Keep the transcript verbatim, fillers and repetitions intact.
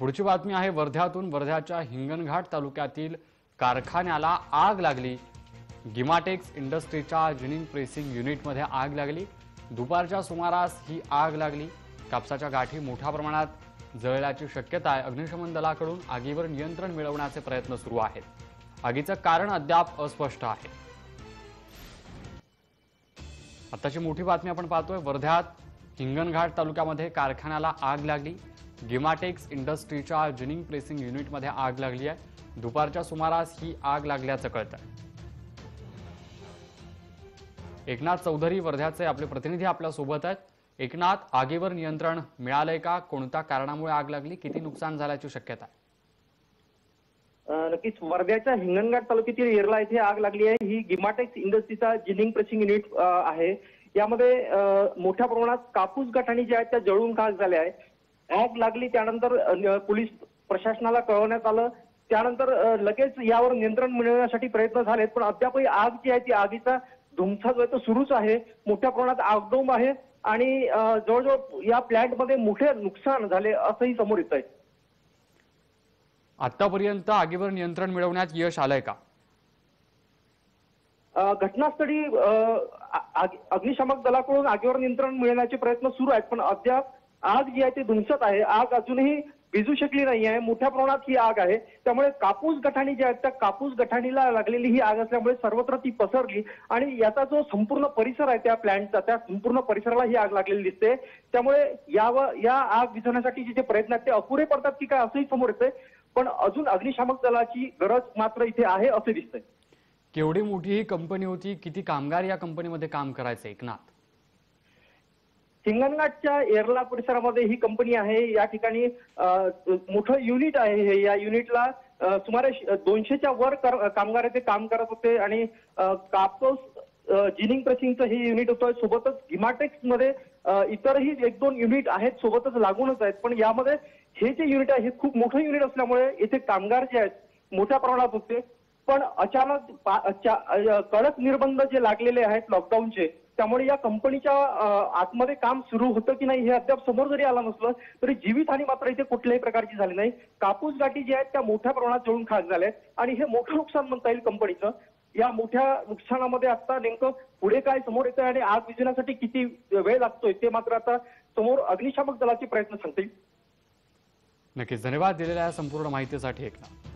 पुढची बातमी आहे वर्ध्यातून। वर्ध्याच्या हिंगणघाट तालुक्यातील कारखान्याला आग लागली। जिमाटेक्स इंडस्ट्रीच्या जिनिंग प्रेसिंग युनिटमध्ये आग लागली। दुपारच्या सुमारास ही आग लागली। कापसाच्या गाठी मोठ्या प्रमाणात जळल्याची शक्यता आहे। अग्निशमन दलाकडून आगीवर नियंत्रण मिळवण्याचे प्रयत्न सुरू आहेत। आगीचं कारण अद्याप अस्पष्ट आहे। आताची मोठी बातमी आपण पाहतोय। वर्ध्यात हिंगणघाट तालुक्यामध्ये कारखान्याला आग लागली। जिमाटेक्स इंडस्ट्रीच्या जिनिंग प्रेसिंग युनिटमध्ये आग लागली आहे। दुपारच्या सुमारास ही आग लागल्याचं कळतंय। एकनाथ चौधरी वर्ध्याचे आपले प्रतिनिधी आपल्या सोबत आहेत। एकनाथ, आगीवर नियंत्रण मिळालंय का? कोणत्या कारणामुळे आग लागली? किती नुकसान झाल्याची शक्यता आहे? नक्कीच वर्ध्याच्या हिंगणघाट तालुक्यातील येरला येथे आग लागली आहे। ही जिमाटेक्स इंडस्ट्रीचा जिनिंग प्रेसिंग युनिट आहे। यामध्ये मोठ्या प्रमाणात कापूस गाठी ज्या आहेत त्या जळून खाक झाल्या आहेत। आग लागली त्यानंतर पोलीस प्रशासनाला कळवण्यात आलं। त्यानंतर लगेच यावर नियंत्रण मिळवण्यासाठी प्रयत्न झालेत, पण अद्यापही आग जी आहे ती आगीचा धुमसा जो आहे तो सुरूच आहे। मोठ्या प्रमाणात आगडोंब आहे आणि जवळजवळ या प्लॅन्टमध्ये मोठे नुकसान झाले असंही समोर येत आहे। आतापर्यंत आगीवर नियंत्रण मिळवण्यात यश आलंय का? घटनास्थळी अग्निशमन दलाकडून आगीवर नियंत्रण मिळवण्याचे प्रयत्न सुरू आहेत, पण अद्याप आग जी आहे ती धुमसत आहे। आग अजूनही विझू शकली नाही आहे। मोठ्या प्रमाणात ही आग आहे, त्यामुळे कापूस गठाणी जी आहेत त्या कापूस गठाणीला लागलेली ही आग असल्यामुळे सर्वत्र ती पसरली आणि याचा जो संपूर्ण परिसर आहे त्या प्लॅन्टचा त्या संपूर्ण परिसराला ही आग लागलेली दिसते। त्यामुळे यावर या आग विझवण्यासाठीचे जे प्रयत्न आहेत ते अपुरे पडतात की काय असंही समोर येतंय, पण अजून अग्निशामक दलाची गरज मात्र इथे आहे असे दिसतंय। केवढी मोठी ही कंपनी होती? किती कामगार या कंपनीमध्ये काम करायचे? एकनाथ, हिंगणघाटच्या येरला परिसरामध्ये ही कंपनी आहे। या ठिकाणी मोठं युनिट आहे। या युनिटला सुमारे दोनशेच्या वर कामगार येथे काम करत होते आणि कापूस जिनिंग प्रेसिंगचं हे युनिट होतं। सोबतच जिमाटेक्समध्ये इतरही एक दोन युनिट आहेत, सोबतच लागूनच आहेत, पण यामध्ये हे जे युनिट आहे हे खूप मोठं युनिट असल्यामुळे इथे कामगार जे आहेत मोठ्या प्रमाणात होते, पण अचानक कडक निर्बंध जे लागलेले आहेत लॉकडाऊनचे, त्यामुळे या कंपनीच्या आतमध्ये काम सुरू होतं की नाही हे अद्याप समोर जरी आलं नसलं तरी जीवितहानी मात्र इथे कुठल्याही प्रकारची झाली नाही। कापूस गाठी जी आहेत त्या मोठ्या प्रमाणात जळून खाक झाल्या आहेत आणि हे मोठं नुकसान म्हणता येईल कंपनीचं। या मोठ्या नुकसानामध्ये आता नेमकं पुढे काय समोर येतं आणि आग विझवण्यासाठी किती वेळ लागतोय ते मात्र आता समोर अग्निशामक दलाचे प्रयत्न सांगतील। नक्कीच, धन्यवाद दिलेल्या संपूर्ण माहितीसाठी एकनाथ।